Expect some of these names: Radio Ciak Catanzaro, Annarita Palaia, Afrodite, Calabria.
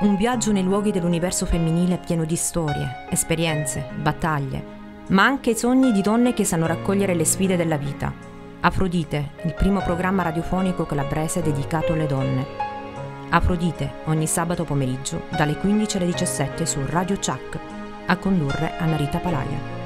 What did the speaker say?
Un viaggio nei luoghi dell'universo femminile pieno di storie, esperienze, battaglie, ma anche sogni di donne che sanno raccogliere le sfide della vita. Afrodite, il primo programma radiofonico calabrese dedicato alle donne. Afrodite, ogni sabato pomeriggio, dalle 15 alle 17 su Radio Ciak, a condurre Annarita Palaia.